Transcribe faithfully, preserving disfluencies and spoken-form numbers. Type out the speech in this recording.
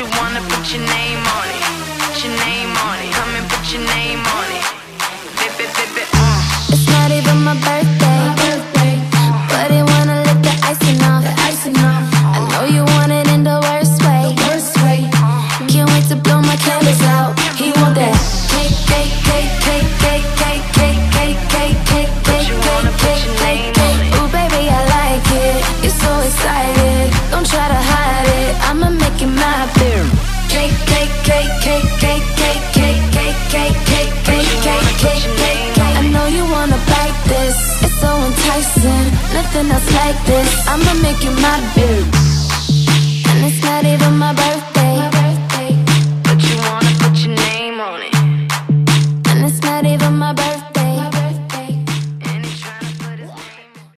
you wanna put your name on it, put your name on it. Come and put your name on it. Bip, bip, bip, bip, uh. It's not even my birthday, my birthday. But I wanna let the icing off, the icing off. I know you want it in the worst way, the worst way. Can't wait to blow my candles out. He want that cake, cake, cake, cake, cake, cake, cake, cake, cake, cake, cake, cake, cake, cake, cake. Ooh, baby, I like it. You're so excited. Don't try to hide it. I'ma make it my theory. Cake, cake, cake, cake, cake, cake, cake, cake, cake, cake, cake, cake, cake, cake. I know you wanna bite this. It's so enticing. Nothing else like this. I'ma make it my theory.